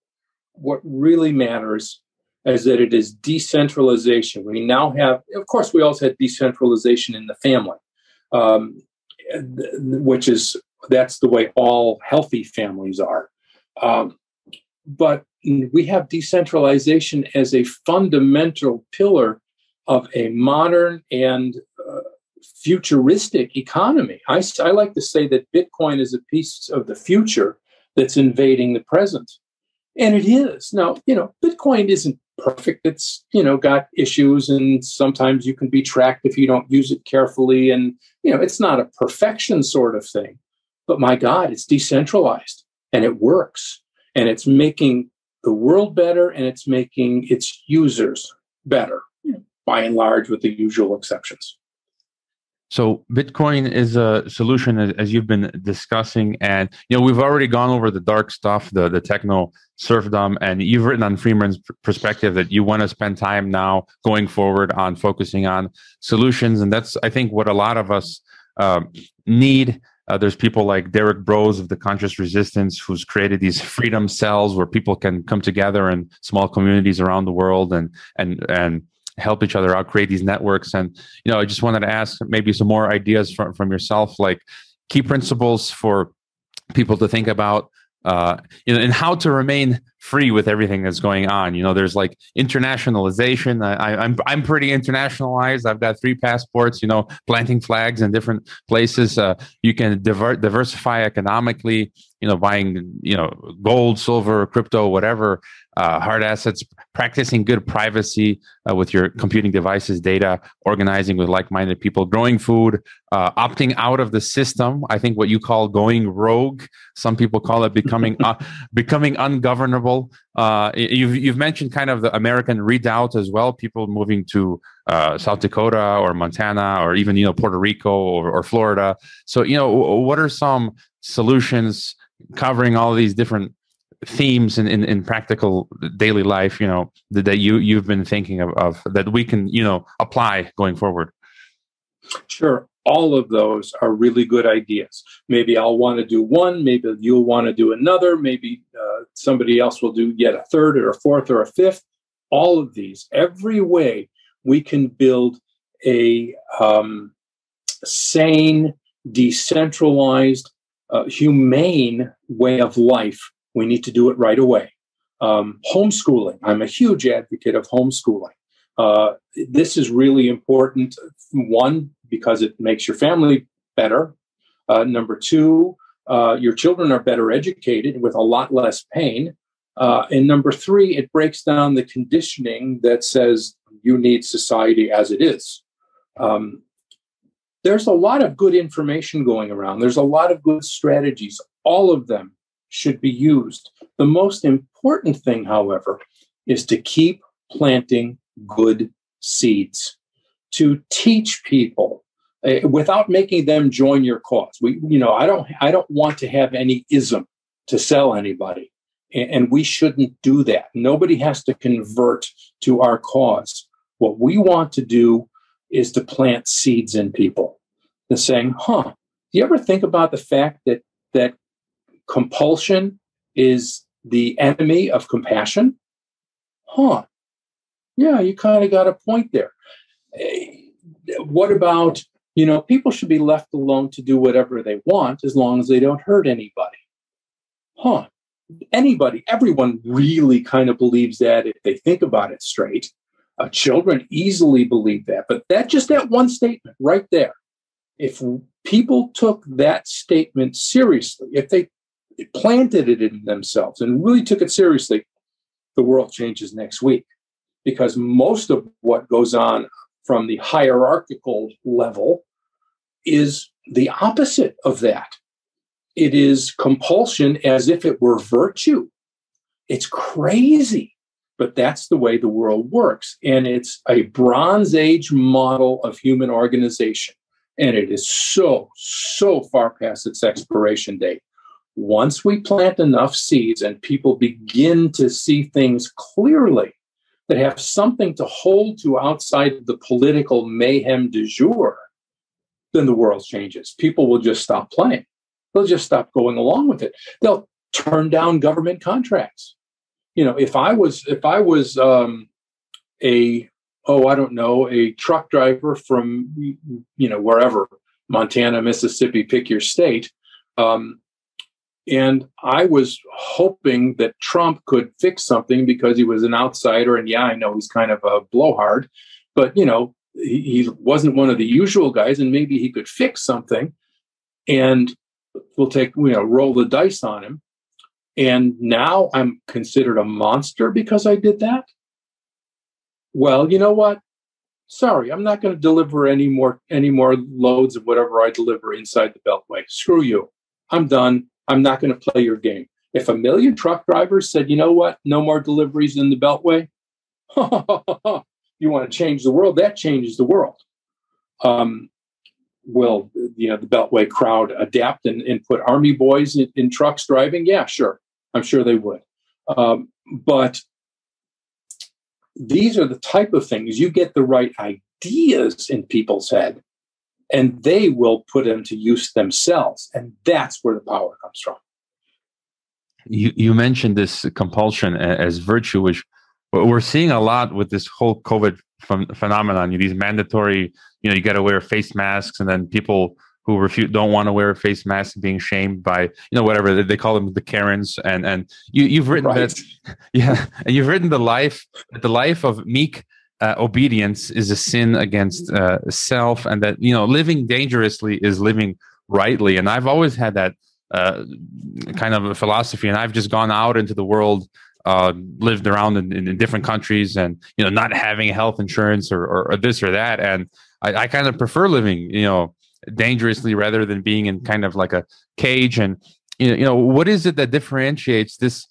what really matters is that it is decentralization. We now have, of course, we also had decentralization in the family, which is, that's the way all healthy families are. But we have decentralization as a fundamental pillar of a modern and futuristic economy. I like to say that Bitcoin is a piece of the future that's invading the present. And it is. Now, you know, Bitcoin isn't perfect. It's, you know, got issues, and sometimes you can be tracked if you don't use it carefully. And, you know, it's not a perfection sort of thing. But my God, it's decentralized and it works. And it's making the world better, and it's making its users better, you know, by and large, with the usual exceptions. So Bitcoin is a solution, as you've been discussing, and you know we've already gone over the dark stuff, the techno serfdom, and you've written on Freeman's Perspective that you want to spend time now going forward on focusing on solutions, and that's, I think, what a lot of us need. There's people like Derek Brose of the Conscious Resistance who's created these freedom cells where people can come together in small communities around the world and help each other out, create these networks. And, you know, I just wanted to ask maybe some more ideas from yourself, like key principles for people to think about, you know, and how to remain free with everything that's going on. You know, there's like internationalization. I'm pretty internationalized. I've got 3 passports, you know, planting flags in different places. You can diversify economically, you know, buying, you know, gold, silver, crypto, whatever, hard assets, practicing good privacy with your computing devices, data, organizing with like-minded people, growing food, opting out of the system. I think what you call going rogue. Some people call it becoming ungovernable. You've mentioned kind of the American redoubt as well. People moving to South Dakota or Montana or even, Puerto Rico or Florida. So, what are some solutions covering all these different themes in practical daily life, that you've been thinking of that we can, apply going forward? Sure. All of those are really good ideas. Maybe I'll want to do one, maybe you'll want to do another, maybe somebody else will do yet a third or a fourth or a fifth. All of these, every way we can build a sane, decentralized, humane way of life, we need to do it right away. Homeschooling. I'm a huge advocate of homeschooling. This is really important. One, because it makes your family better. Number two, your children are better educated with a lot less pain. And number three, it breaks down the conditioning that says you need society as it is. There's a lot of good information going around. There's a lot of good strategies. All of them should be used. The most important thing, however, is to keep planting good seeds, to teach people without making them join your cause. I don't want to have any ism to sell anybody. And we shouldn't do that. Nobody has to convert to our cause. What we want to do is to plant seeds in people. They're saying, do you ever think about the fact that compulsion is the enemy of compassion? Yeah, you kind of got a point there. What about, people should be left alone to do whatever they want as long as they don't hurt anybody. Everyone really kind of believes that if they think about it straight. Children easily believe that. But that one statement right there, if people took that statement seriously, if they planted it in themselves and really took it seriously, the world changes next week. Because most of what goes on from the hierarchical level is the opposite of that. It is compulsion as if it were virtue. It's crazy, but that's the way the world works. And it's a Bronze Age model of human organization. And it is so, so far past its expiration date. Once we plant enough seeds and people begin to see things clearly, that have something to hold to outside of the political mayhem du jour, then the world changes. People will just stop playing. They'll just stop going along with it. They'll turn down government contracts. If I was a truck driver from, wherever, Montana, Mississippi, pick your state, and I was hoping that Trump could fix something because he was an outsider. And I know he's kind of a blowhard, but, he wasn't one of the usual guys and maybe he could fix something and we'll roll the dice on him. And now I'm considered a monster because I did that. Well, you know what? Sorry, I'm not going to deliver any more loads of whatever I deliver inside the Beltway. Screw you. I'm done. I'm not going to play your game. If 1 million truck drivers said, you know what, no more deliveries in the Beltway, you want to change the world, that changes the world. Will the Beltway crowd adapt and put army boys in trucks driving? Yeah, sure. I'm sure they would. But these are the type of things, you get the right ideas in people's head, and they will put them to use themselves. And that's where the power comes from. You mentioned this compulsion as virtue, which we're seeing a lot with this whole COVID phenomenon. These mandatory, you got to wear face masks, and then people who don't want to wear a face mask being shamed by, whatever they call them, the Karens. And you've written that, and you've written the life of meek obedience is a sin against self, and that living dangerously is living rightly. And I've always had that kind of a philosophy, and I've just gone out into the world, lived around in different countries, and not having health insurance or this or that, and I kind of prefer living dangerously rather than being in kind of like a cage. And what is it that differentiates this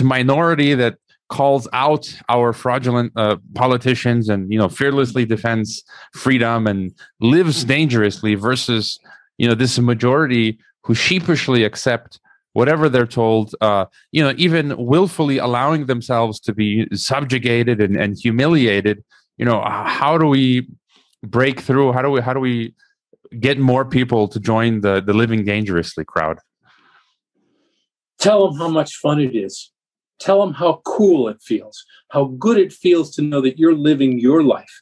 minority that calls out our fraudulent politicians and, you know, fearlessly defends freedom and lives dangerously versus, you know, this majority who sheepishly accept whatever they're told, you know, even willfully allowing themselves to be subjugated and humiliated. You know, how do we break through? How do we get more people to join the living dangerously crowd? Tell them how much fun it is. Tell them how cool it feels, how good it feels to know that you're living your life.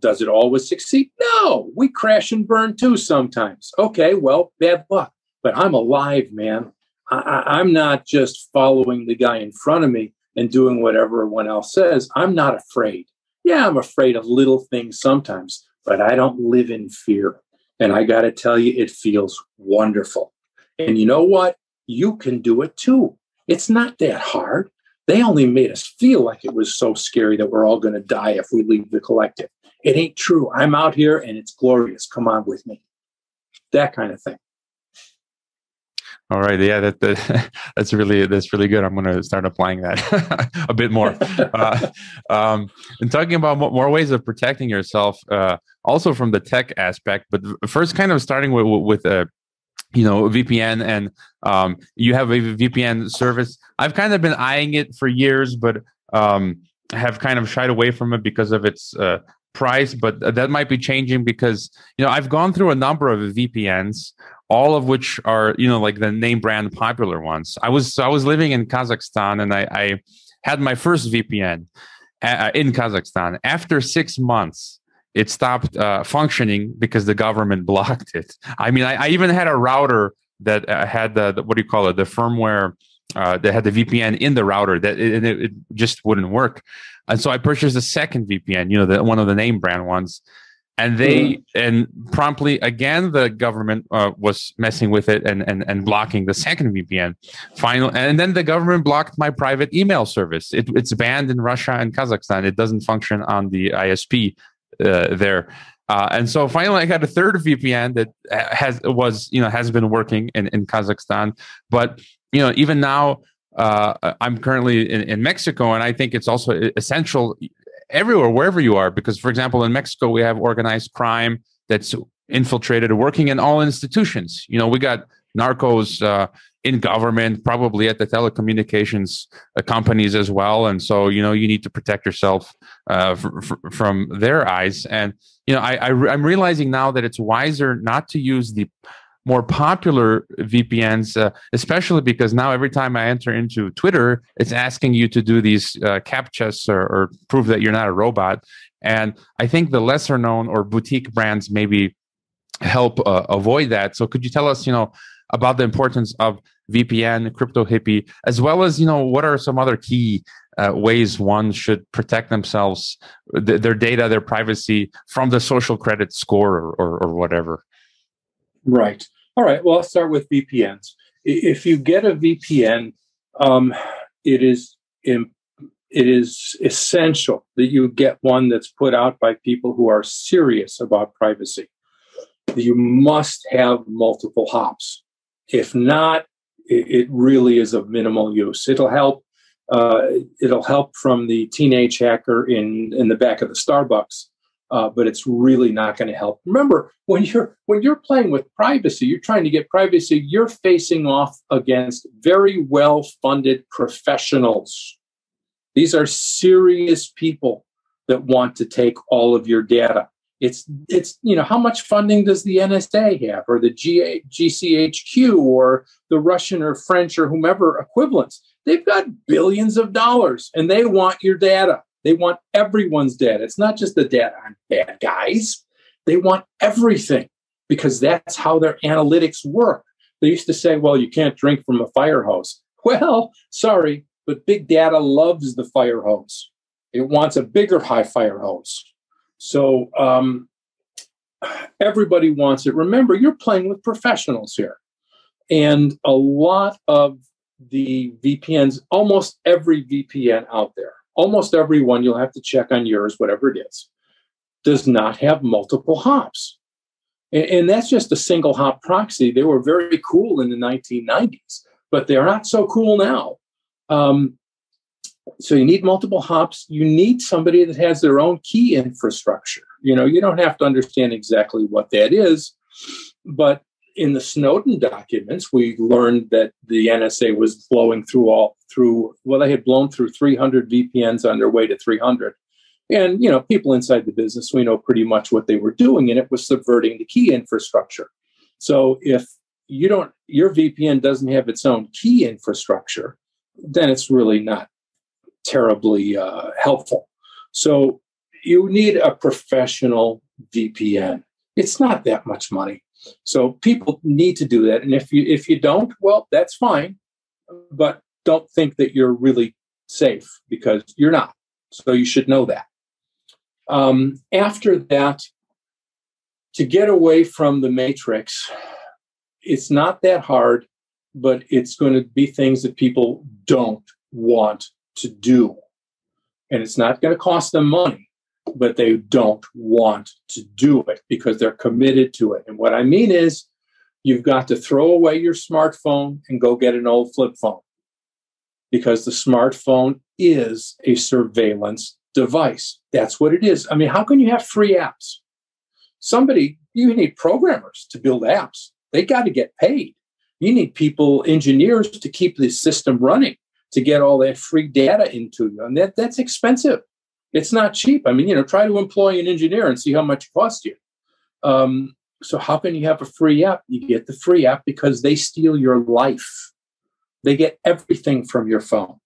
Does it always succeed? No, we crash and burn too sometimes. Okay, well, bad luck. But I'm alive, man. I'm not just following the guy in front of me and doing whatever everyone else says. I'm not afraid. Yeah, I'm afraid of little things sometimes, but I don't live in fear. And I got to tell you, it feels wonderful. And you know what? You can do it too. It's not that hard. They only made us feel like it was so scary that we're all going to die if we leave the collective. It ain't true. I'm out here and it's glorious. Come on with me. That kind of thing. All right. Yeah, that's really good. I'm going to start applying that a bit more. And talking about more ways of protecting yourself, also from the tech aspect, but first kind of starting with a you know, VPN, and you have a VPN service. I've kind of been eyeing it for years, but have kind of shied away from it because of its price. But that might be changing because, you know, I've gone through a number of VPNs, all of which are, you know, like the name brand popular ones. I was living in Kazakhstan, and I had my first VPN in Kazakhstan. After 6 months, it stopped functioning because the government blocked it. I mean, I even had a router that had the what do you call it? The firmware that had the VPN in the router, that it just wouldn't work. And so I purchased a second VPN, you know, one of the name brand ones. And promptly again, the government was messing with it and blocking the second VPN. Finally, and then the government blocked my private email service. It's banned in Russia and Kazakhstan. It doesn't function on the ISP. And so finally I got a third VPN that has been working in Kazakhstan, but, you know, even now I'm currently in Mexico, and I think it's also essential everywhere, wherever you are, because, for example, in Mexico we have organized crime that's infiltrated working in all institutions. You know, we got narcos in government, probably at the telecommunications companies as well. And so, you know, you need to protect yourself from their eyes. And, you know, I'm realizing now that it's wiser not to use the more popular VPNs, especially because now every time I enter into Twitter, it's asking you to do these CAPTCHAs or prove that you're not a robot. And I think the lesser known or boutique brands maybe help avoid that. So could you tell us, you know, about the importance of VPN, Crypto Hippie, as well as, you know, what are some other key ways one should protect themselves, their data, their privacy from the social credit score or whatever? Right. All right. Well, I'll start with VPNs. If you get a VPN, it is essential that you get one that's put out by people who are serious about privacy. You must have multiple hops. If not, it really is of minimal use. It'll help. It'll help from the teenage hacker in the back of the Starbucks, but it's really not going to help. Remember, when you're playing with privacy, you're trying to get privacy. You're facing off against very well-funded professionals. These are serious people that want to take all of your data. It's you know, how much funding does the NSA have, or the GCHQ, or the Russian or French or whomever equivalents? They've got billions of dollars, and they want your data. They want everyone's data. It's not just the data on bad guys. They want everything, because that's how their analytics work. They used to say, well, you can't drink from a fire hose. Well, sorry, but big data loves the fire hose. It wants a bigger high fire hose. So everybody wants it. Remember, you're playing with professionals here. And a lot of the VPNs, almost every VPN out there, almost every one, you'll have to check on yours, whatever it is, does not have multiple hops. And that's just a single hop proxy. They were very cool in the 1990s, but they're not so cool now. So you need multiple hops. You need somebody that has their own key infrastructure. You know, you don't have to understand exactly what that is. But in the Snowden documents, we learned that the NSA was blowing through they had blown through 300 VPNs on their way to 300. And, you know, people inside the business, we know pretty much what they were doing, and it was subverting the key infrastructure. So if you don't, your VPN doesn't have its own key infrastructure, then it's really not terribly helpful. So you need a professional VPN. It's not that much money. So people need to do that. And if you don't, well, that's fine. But don't think that you're really safe, because you're not. So you should know that. After that, to get away from the matrix, it's not that hard, but it's going to be things that people don't want to do. And it's not going to cost them money, but they don't want to do it because they're committed to it. And what I mean is, you've got to throw away your smartphone and go get an old flip phone, because the smartphone is a surveillance device. That's what it is. I mean, how can you have free apps? You need programmers to build apps. They got to get paid. You need people, engineers, to keep the system running, to get all that free data into you. And that's expensive. It's not cheap. I mean, you know, try to employ an engineer and see how much it costs you. So how can you have a free app? You get the free app because they steal your life. They get everything from your phone,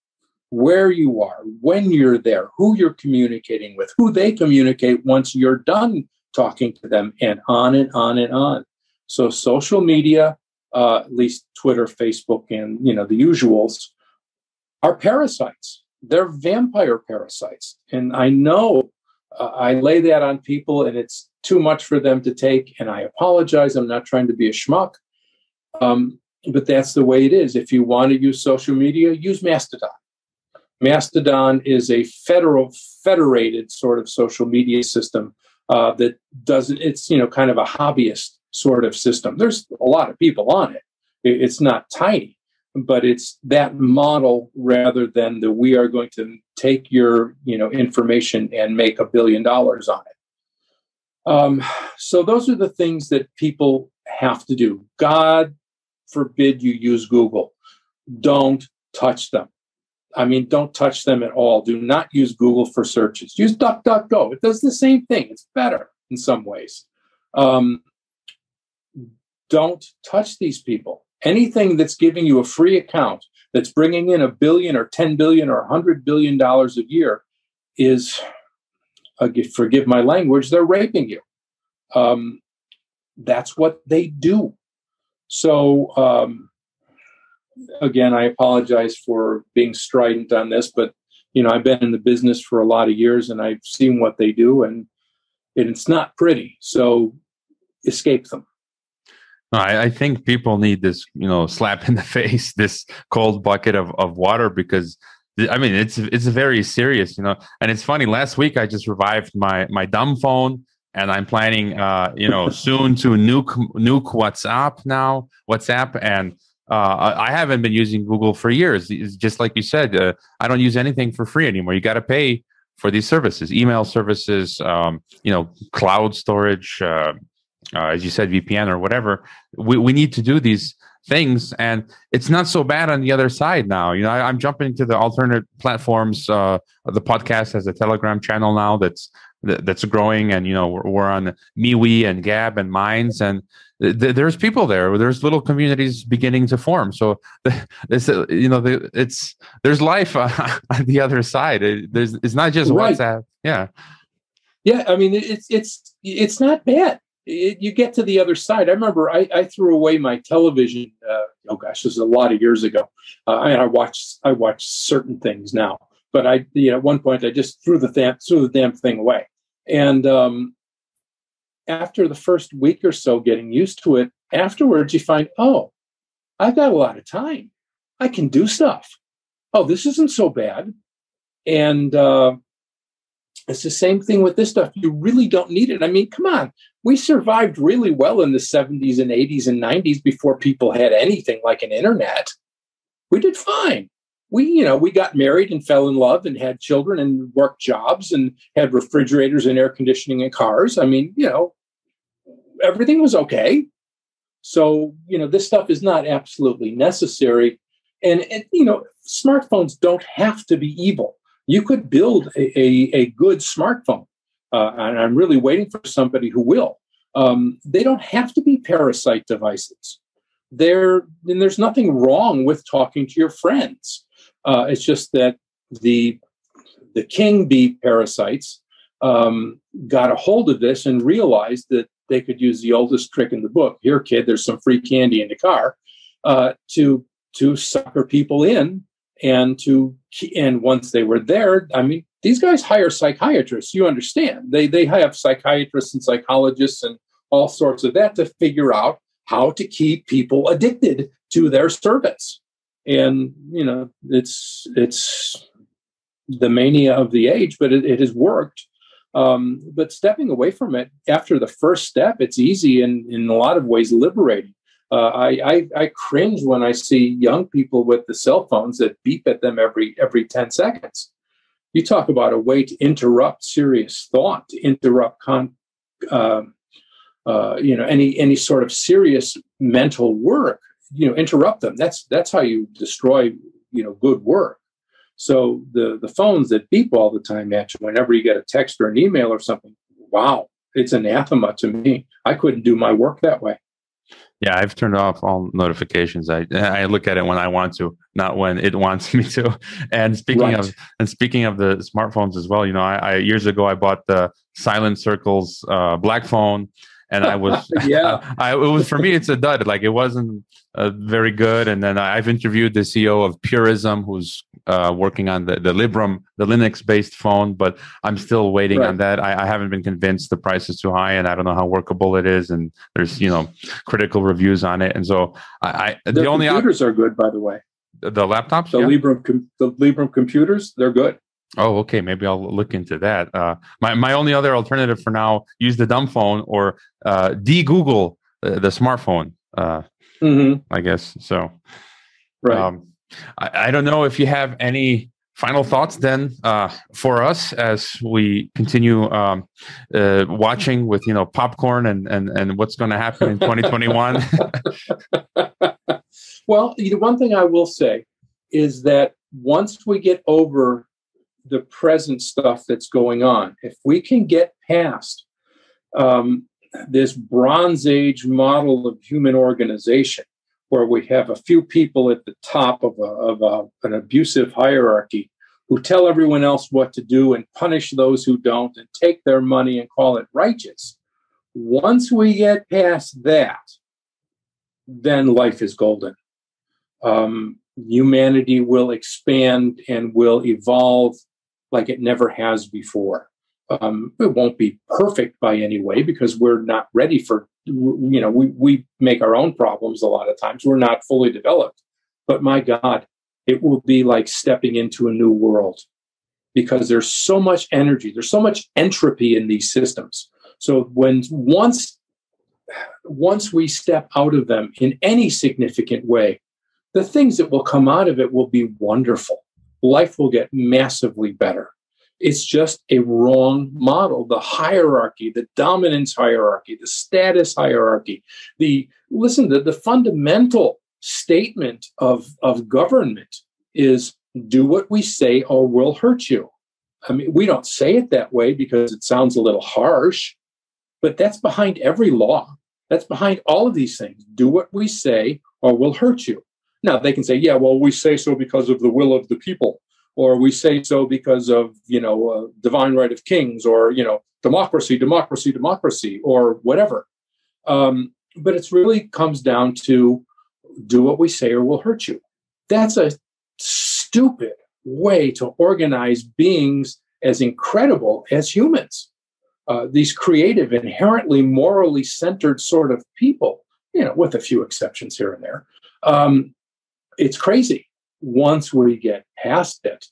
where you are, when you're there, who you're communicating with, who they communicate once you're done talking to them, and on and on and on. So social media, at least Twitter, Facebook, and, you know, the usuals, are parasites. They're vampire parasites. And I know I lay that on people, and it's too much for them to take. And I apologize. I'm not trying to be a schmuck. But that's the way it is. If you want to use social media, use Mastodon. Mastodon is a federated sort of social media system that doesn't, it's, you know, kind of a hobbyist sort of system. There's a lot of people on it. It's not tiny, but it's that model rather than the we are going to take your, you know, information and make $1 billion on it. So those are the things that people have to do. God forbid you use Google. Don't touch them. I mean, don't touch them at all. Do not use Google for searches. Use DuckDuckGo. It does the same thing. It's better in some ways. Don't touch these people. Anything that's giving you a free account that's bringing in $1 billion or $10 billion or $100 billion a year is, forgive my language, they're raping you. That's what they do. So, again, I apologize for being strident on this, but, you know, I've been in the business for a lot of years, and I've seen what they do, and it's not pretty. So escape them. No, I think people need this, you know, slap in the face, this cold bucket of water, because, I mean, it's very serious, you know. And it's funny, last week I just revived my dumb phone, and I'm planning, you know, soon to nuke WhatsApp now, and I haven't been using Google for years. It's just like you said, I don't use anything for free anymore. You got to pay for these services, email services, you know, cloud storage, as you said, VPN or whatever. We need to do these things, and it's not so bad on the other side now. You know, I'm jumping to the alternate platforms. The podcast has a Telegram channel now that's growing, and, you know, we're on MeWe and Gab and Minds, and there's people there. There's little communities beginning to form. So this, you know, there's life on the other side. It's not just WhatsApp. Yeah. I mean, it's not bad. You get to the other side. I remember I threw away my television. Oh gosh, this is a lot of years ago. And I watch certain things now. But at one point, I just threw the damn thing away. And after the first week or so getting used to it, afterwards you find, oh, I've got a lot of time. I can do stuff. Oh, this isn't so bad. And it's the same thing with this stuff. You really don't need it. I mean, come on. We survived really well in the 70s and 80s and 90s before people had anything like an internet. We did fine. we got married and fell in love and had children and worked jobs and had refrigerators and air conditioning and cars. I mean, everything was okay. So, this stuff is not absolutely necessary. And smartphones don't have to be evil. You could build a good smartphone. And I'm really waiting for somebody who will. They don't have to be parasite devices. And there's nothing wrong with talking to your friends. It's just that the king bee parasites got a hold of this and realized that they could use the oldest trick in the book. Here, kid, there's some free candy in the car to sucker people in. And once they were there, I mean, these guys hire psychiatrists. You understand? They have psychiatrists and psychologists and all sorts of that to figure out how to keep people addicted to their service. And it's the mania of the age, but it has worked. But stepping away from it after the first step, it's easy and in a lot of ways liberating. I cringe when I see young people with the cell phones that beep at them every 10 seconds. You talk about a way to interrupt serious thought, to interrupt any sort of serious mental work. Interrupt them. That's how you destroy good work. So the phones that beep all the time at you whenever you get a text or an email or something. Wow, it's anathema to me. I couldn't do my work that way. Yeah, I've turned off all notifications. I look at it when I want to, not when it wants me to. And speaking of the smartphones as well, I years ago I bought the Silent Circle's black phone, and I was it was, for me, it's a dud. Like, it wasn't very good. And then I've interviewed the CEO of Purism, who's working on the Librem, the Linux-based phone, but I'm still waiting on that. I haven't been convinced the price is too high, and I don't know how workable it is. And there's critical reviews on it, and so the only computers are good, by the way. The laptops, the Librem computers, they're good. Oh, okay. Maybe I'll look into that. My only other alternative for now: use the dumb phone or de-Google the smartphone. I guess so. Right. I don't know if you have any final thoughts then for us as we continue watching with popcorn and what's going to happen in 2021. Well, one thing I will say is that once we get over the present stuff that's going on, if we can get past this Bronze Age model of human organization, where we have a few people at the top of an abusive hierarchy who tell everyone else what to do and punish those who don't and take their money and call it righteous. Once we get past that, then life is golden. Humanity will expand and will evolve like it never has before. It won't be perfect by any way, because we're not ready for we make our own problems a lot of times. We're not fully developed, but my God, it will be like stepping into a new world, because there's so much energy. There's so much entropy in these systems. So once we step out of them in any significant way, the things that will come out of it will be wonderful. Life will get massively better. It's just a wrong model. The hierarchy, the dominance hierarchy, the status hierarchy, the fundamental statement of government is, do what we say or we'll hurt you. I mean, we don't say it that way because it sounds a little harsh, but that's behind every law. That's behind all of these things. Do what we say or we'll hurt you. Now, they can say, yeah, well, we say so because of the will of the people. Or we say so because of, divine right of kings, or, democracy, democracy, democracy, or whatever. But it's really comes down to do what we say or we'll hurt you. That's a stupid way to organize beings as incredible as humans. These creative, inherently morally centered sort of people, with a few exceptions here and there. It's crazy. Once we get past it,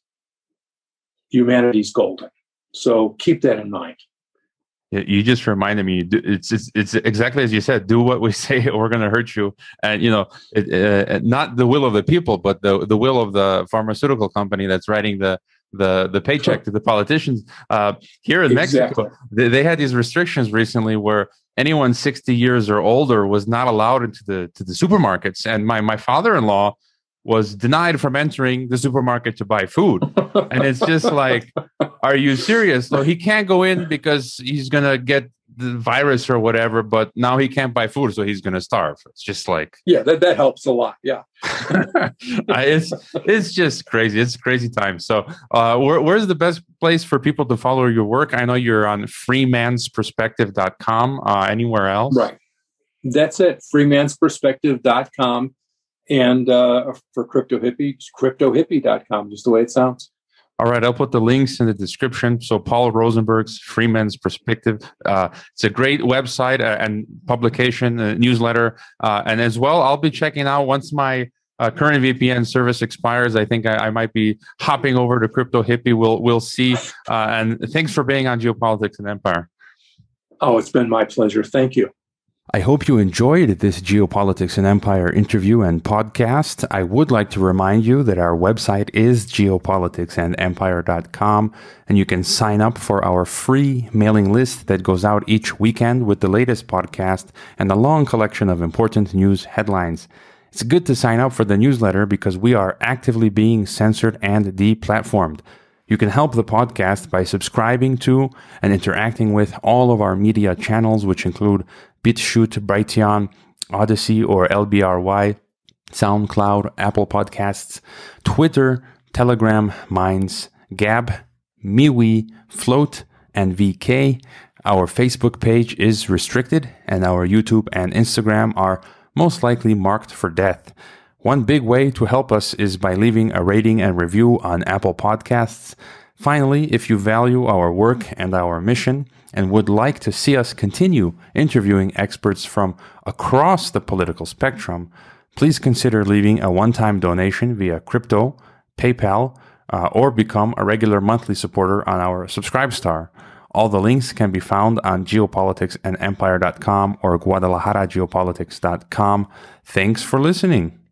humanity's golden. So keep that in mind. You just reminded me. It's exactly as you said. Do what we say, or we're going to hurt you. And you know, not the will of the people, but the will of the pharmaceutical company that's writing the paycheck to the politicians. Here in Mexico, they had these restrictions recently where anyone 60 years or older was not allowed into the supermarkets. And my father-in-law was denied from entering the supermarket to buy food. And it's just like, are you serious? So he can't go in because he's going to get the virus or whatever, but now he can't buy food, so he's going to starve. It's just like... Yeah, that helps a lot, yeah. It's just crazy. It's crazy time. So where's the best place for people to follow your work? I know you're on freemansperspective.com. Anywhere else? Right. That's it, freemansperspective.com. And for Crypto Hippie, cryptohippie.com, just the way it sounds. All right, I'll put the links in the description. So Paul Rosenberg's Freeman's Perspective. It's a great website and publication, newsletter. And as well, I'll be checking out once my current VPN service expires. I think I might be hopping over to Crypto Hippie. We'll see. And thanks for being on Geopolitics and Empire. Oh, it's been my pleasure. Thank you. I hope you enjoyed this Geopolitics and Empire interview and podcast. I would like to remind you that our website is geopoliticsandempire.com, and you can sign up for our free mailing list that goes out each weekend with the latest podcast and a long collection of important news headlines. It's good to sign up for the newsletter because we are actively being censored and deplatformed. You can help the podcast by subscribing to and interacting with all of our media channels, which include BitChute, Brighteon, Odysee or LBRY, SoundCloud, Apple Podcasts, Twitter, Telegram, Minds, Gab, MeWe, Float, and VK. Our Facebook page is restricted, and our YouTube and Instagram are most likely marked for death. One big way to help us is by leaving a rating and review on Apple Podcasts. Finally, if you value our work and our mission and would like to see us continue interviewing experts from across the political spectrum, please consider leaving a one-time donation via crypto, PayPal, or become a regular monthly supporter on our Subscribestar. All the links can be found on geopoliticsandempire.com or guadalajarageopolitics.com. Thanks for listening.